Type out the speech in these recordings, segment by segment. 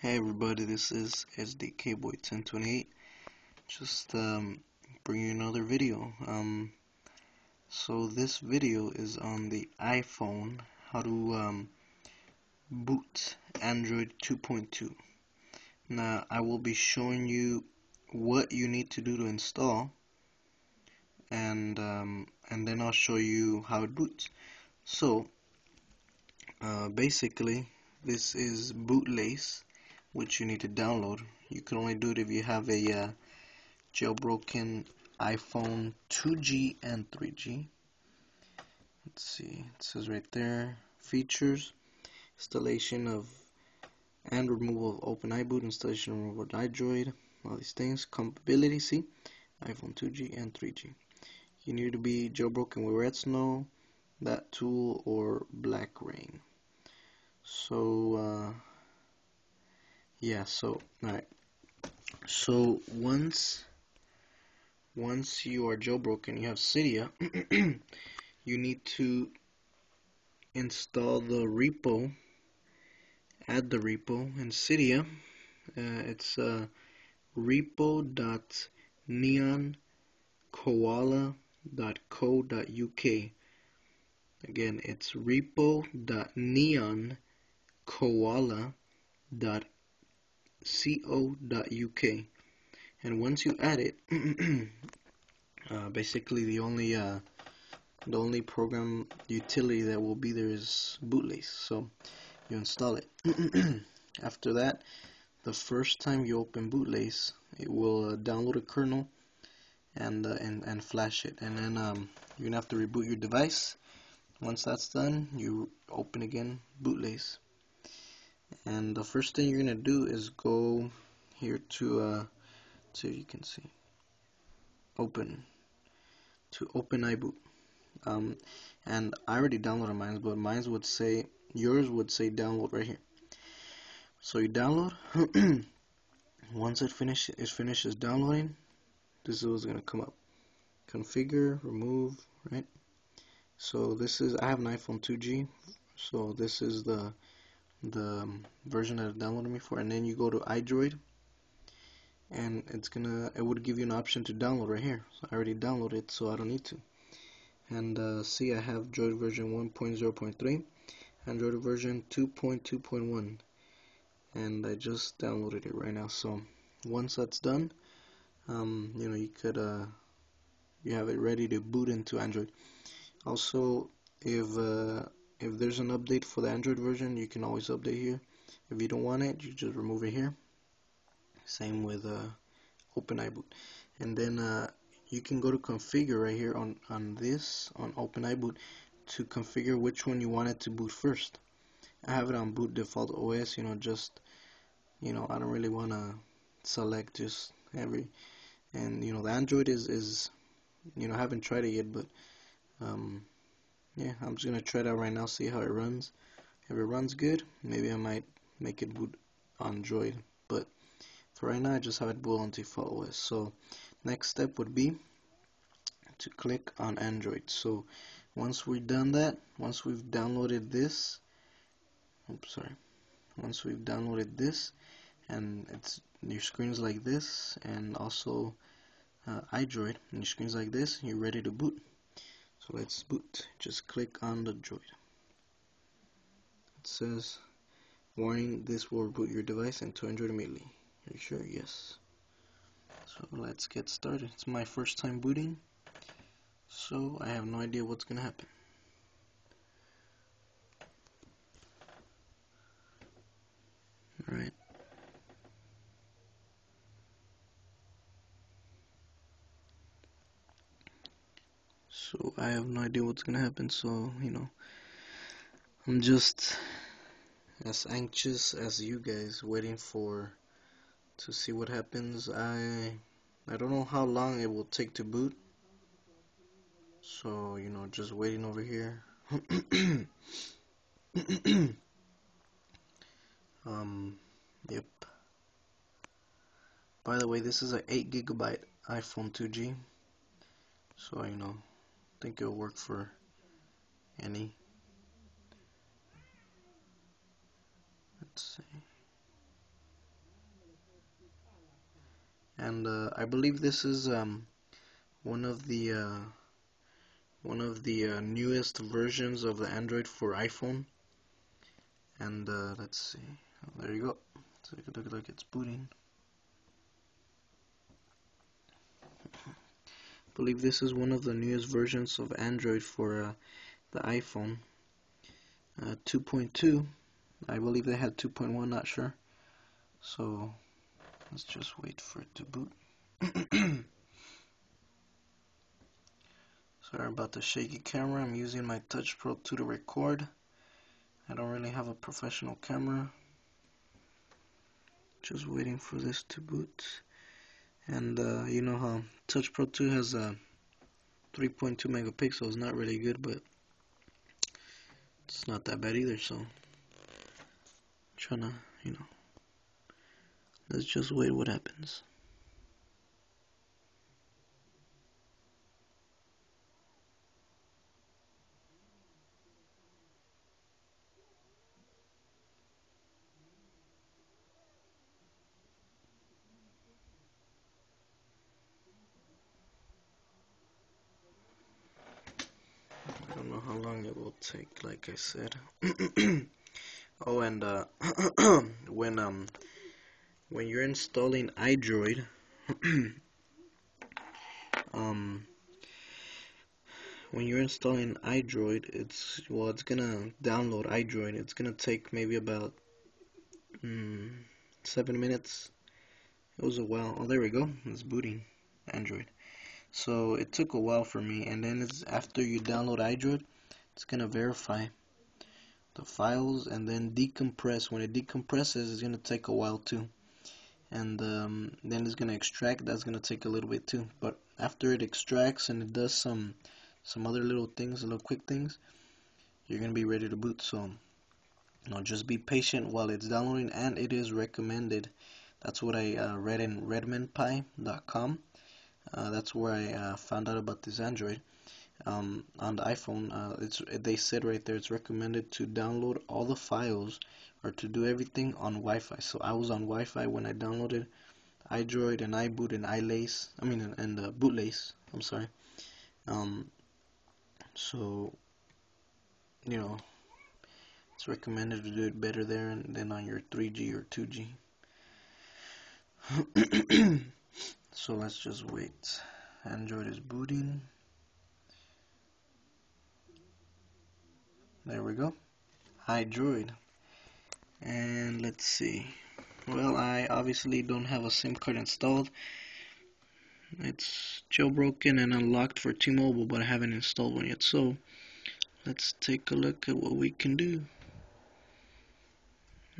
Hey everybody, this is SDK Boy 1028. Just bring you another video. So this video is on the iPhone, how to boot Android 2.2. Now I will be showing you what you need to do to install, and then I'll show you how it boots. So basically, this is Bootlace, which you need to download. You can only do it if you have a jailbroken iPhone 2G and 3G. Let's see, it says right there, features, installation of and removal of Open iBoot, installation and removal of iDroid, all these things, compatibility, see, iPhone 2G and 3G. You need to be jailbroken with RedSnow, that tool, or black rain. So, alright. So once you are jailbroken, you have Cydia. You need to install the repo. Add the repo in Cydia. It's repo.neonkoala.co.uk. Again, it's repo.neonkoala.co.uk, and once you add it, basically the only program utility that will be there is Bootlace. So you install it. After that, the first time you open Bootlace, it will download a kernel and flash it, and then you're gonna have to reboot your device. Once that's done, you open again Bootlace. And the first thing you're gonna do is go here to you can see open iBoot. And I already downloaded mine, but mine would say, yours would say download right here. So you download. Once it finishes downloading, this is what's gonna come up. Configure, remove, right? So this is, I have an iPhone 2G, so this is the version that it downloaded me for, and then you go to iDroid, and it would give you an option to download right here. So I already downloaded it, so I don't need to. And see, I have Droid version 1.0.3, Android version 2.2.1, and I just downloaded it right now. So once that's done, you know, you have it ready to boot into Android. Also, if there's an update for the Android version, you can always update here. If you don't want it, you just remove it here. Same with Open iBoot. And then you can go to configure right here on Open iBoot to configure which one you want it to boot first. I have it on boot default OS, you know, just, you know, I don't really want to select just every, and you know, the Android is you know, I haven't tried it yet, but yeah, I'm just gonna try it out right now, see how it runs. If it runs good, maybe I might make it boot on Droid, but for right now I just have it boot on default OS. So next step would be to click on Android. So once we've done that, once we've downloaded this, oops, sorry, once we've downloaded this, and it's, your screen's like this, and also iDroid, and your screen's like this, you're ready to boot. So let's boot. Just click on the Droid. It says, warning, this will reboot your device into Android immediately. Are you sure? Yes. So let's get started. It's my first time booting, so I have no idea what's gonna happen. Alright. So I have no idea what's gonna happen, so you know, I'm just as anxious as you guys, waiting to see what happens. I don't know how long it will take to boot, so you know, just waiting over here. Yep. By the way, this is an 8GB iPhone 2G, so you know, I think it'll work for any. Let's see. and I believe this is one of the newest versions of the Android for iPhone. And let's see, oh, there you go. Take a look, it's booting. I believe this is one of the newest versions of Android for the iPhone. 2.2, I believe they had 2.1, not sure. So let's just wait for it to boot. Sorry about the shaky camera. I'm using my Touch Pro 2 to record. I don't really have a professional camera. Just waiting for this to boot. And you know how Touch Pro 2 has 3.2 megapixels, not really good, but it's not that bad either. So I'm trying to, you know, let's just wait what happens. I don't know how long it will take, like I said. Oh, and when you're installing iDroid, it's, well, it's gonna download iDroid. It's gonna take maybe about 7 minutes. It was a while. Oh, there we go. It's booting Android. So it took a while for me, and then it's after you download iDroid, it's gonna verify the files and then decompress. When it decompresses, it's gonna take a while too, and then it's gonna extract. That's gonna take a little bit too. But after it extracts and it does some other little things, little quick things, you're gonna be ready to boot. So, you know, just be patient while it's downloading, and it is recommended. That's what I read in redmondpie.com. That's where I found out about this Android on the iPhone. They said right there it's recommended to download all the files or to do everything on Wi-Fi. So I was on Wi-Fi when I downloaded iDroid and iBoot and iLace. I mean, and Bootlace. I'm sorry. So you know, it's recommended to do it better there and then on your 3G or 2G. So let's just wait. Android is booting. There we go. iDroid. And let's see. Well, I obviously don't have a SIM card installed. It's jailbroken and unlocked for T-Mobile, but I haven't installed one yet. So let's take a look at what we can do.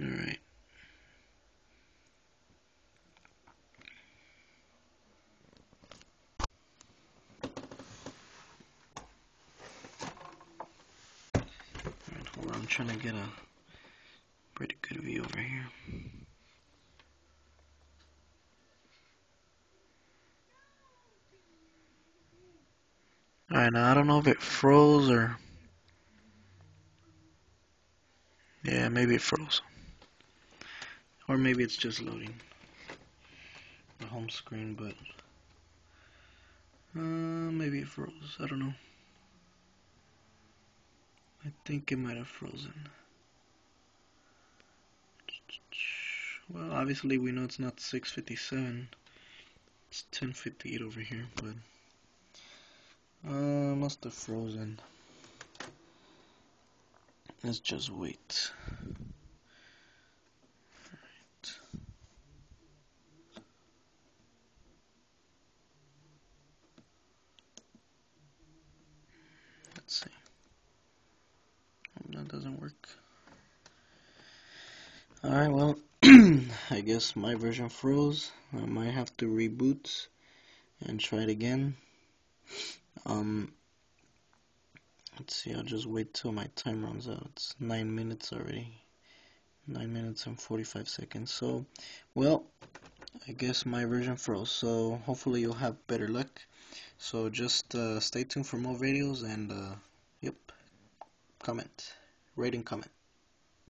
Alright. I'm trying to get a pretty good view over here. Alright, now I don't know if it froze or... yeah, maybe it froze. Or maybe it's just loading the home screen, but... maybe it froze, I don't know. I think it might have frozen. Well, obviously we know it's not 6:57. It's 10:58 over here, but must have frozen. Let's just wait. Alright, well, I guess my version froze. I might have to reboot and try it again. Let's see, I'll just wait till my time runs out. It's 9 minutes already. 9 minutes and 45 seconds. So, well, I guess my version froze. So, hopefully you'll have better luck. So, just stay tuned for more videos and, yep, comment, rate and comment.